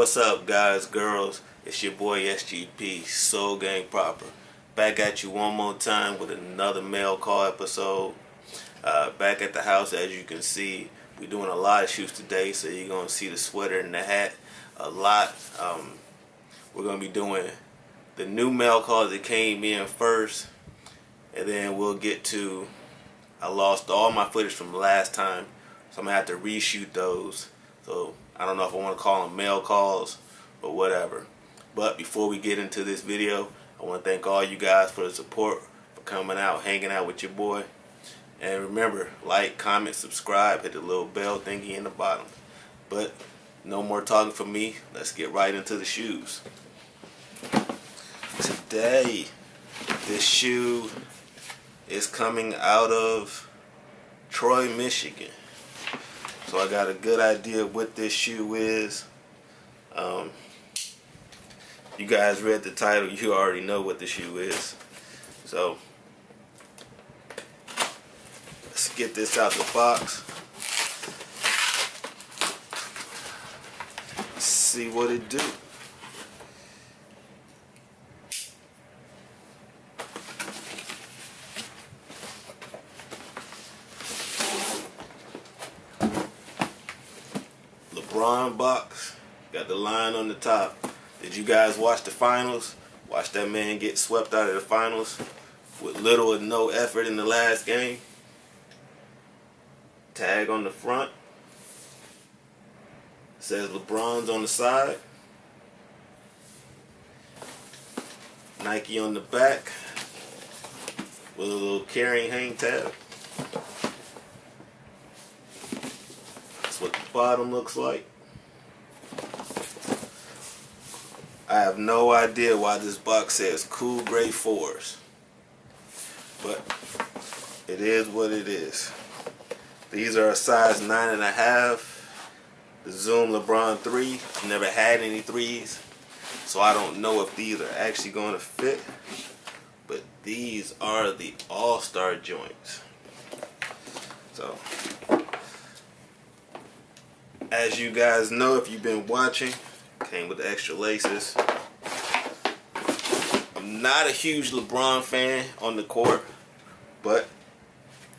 What's up, guys, girls? It's your boy SGP, Soul Gang Proper, back at you one more time with another Mail Call episode. Back at the house, as you can see, we're doing a lot of shoots today, so you're going to see the sweater and the hat a lot. We're going to be doing the new mail calls that came in first, and then we'll get to, I lost all my footage from last time, so I'm going to have to reshoot those. So I don't know if I want to call them mail calls or whatever. But before we get into this video, I want to thank all you guys for the support, for coming out, hanging out with your boy. And remember, like, comment, subscribe, hit the little bell thingy in the bottom. But no more talking from me. Let's get right into the shoes. Today, this shoe is coming out of Troy, Michigan. So I got a good idea of what this shoe is. You guys read the title, you already know what the shoe is. So let's get this out the box. Let's see what it do. LeBron box, got the line on the top. Did you guys watch the finals? Watch that man get swept out of the finals with little or no effort in the last game. Tag on the front. It says LeBron's on the side. Nike on the back with a little carrying hang tab. That's what the bottom looks like. I have no idea why this box says cool gray fours, but it is what it is. These are a size 9.5. The Zoom LeBron 3. I've never had any 3s, so I don't know if these are actually going to fit, but these are the All-Star joints. So, as you guys know, if you've been watching, came with the extra laces. I'm not a huge LeBron fan on the court, but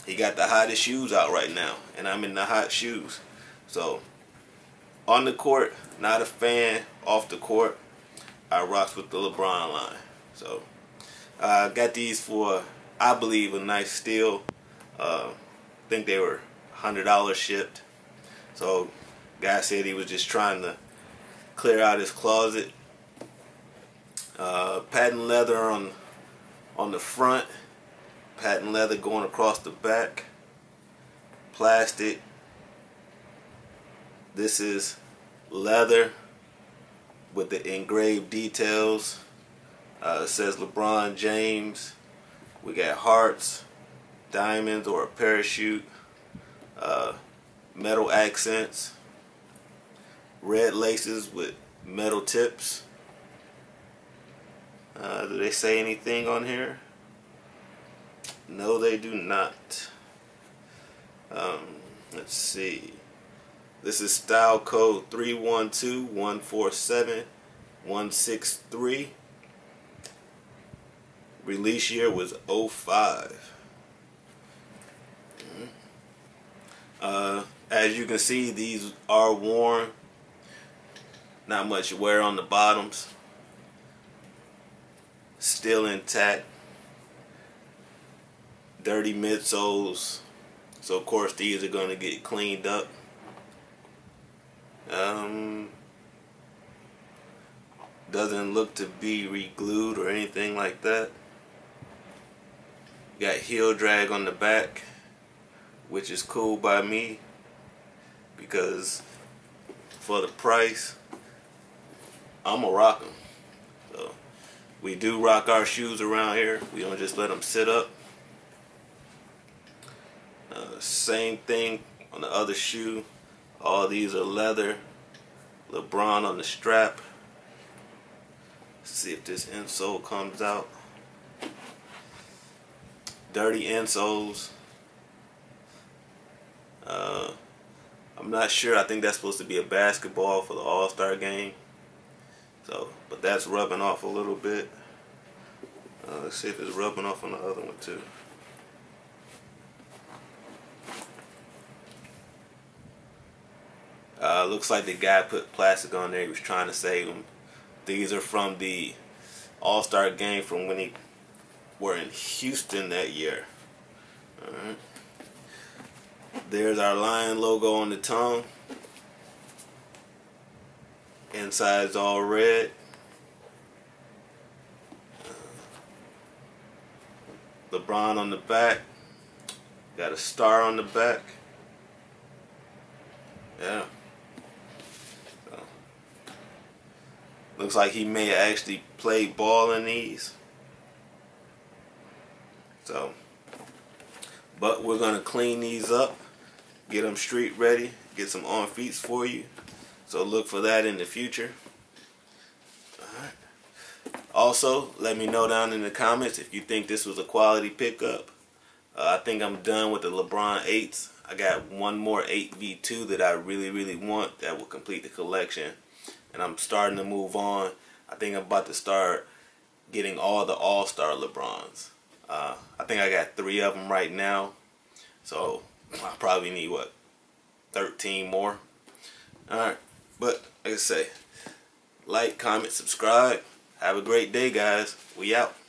he got the hottest shoes out right now, and I'm in the hot shoes. So, on the court, not a fan. Off the court, I rocks with the LeBron line. So, I got these for, I believe, a nice steal. I think they were $100 shipped. So, guy said he was just trying to clear out his closet. Patent leather on the front, patent leather going across the back, plastic. This is leather with the engraved details. It says LeBron James. We got hearts, diamonds or a parachute, metal accents, red laces with metal tips. Do they say anything on here? No, they do not. Let's see. This is style code 312-147-163. Release year was 05. As you can see, these are worn. Not much wear on the bottoms. Still intact. Dirty midsoles. So of course these are going to get cleaned up. Doesn't look to be re-glued or anything like that. Got heel drag on the back, which is cool by me because for the price, I'm gonna rock them. So, we do rock our shoes around here. We don't just let them sit up. Same thing on the other shoe. All these are leather. LeBron on the strap. Let's see if this insole comes out. Dirty insoles. I'm not sure. I think that's supposed to be a basketball for the All-Star game. So, but that's rubbing off a little bit. Let's see if it's rubbing off on the other one too. Looks like the guy put plastic on there. He was trying to save them. These are from the All-Star game from when he were in Houston that year. All right. There's our lion logo on the tongue. Inside's all red. LeBron on the back. Got a star on the back. Yeah. So, looks like he may have actually played ball in these. So, but we're gonna clean these up, get them street ready, get some on feets for you. So look for that in the future. Alright. Also, let me know down in the comments if you think this was a quality pickup. I think I'm done with the LeBron 8s. I got one more 8v2 that I really want that will complete the collection. And I'm starting to move on. I think I'm about to start getting all the All-Star LeBrons. I think I got 3 of them right now. So I probably need, what, 13 more? Alright. But, like I say, like, comment, subscribe. Have a great day, guys. We out.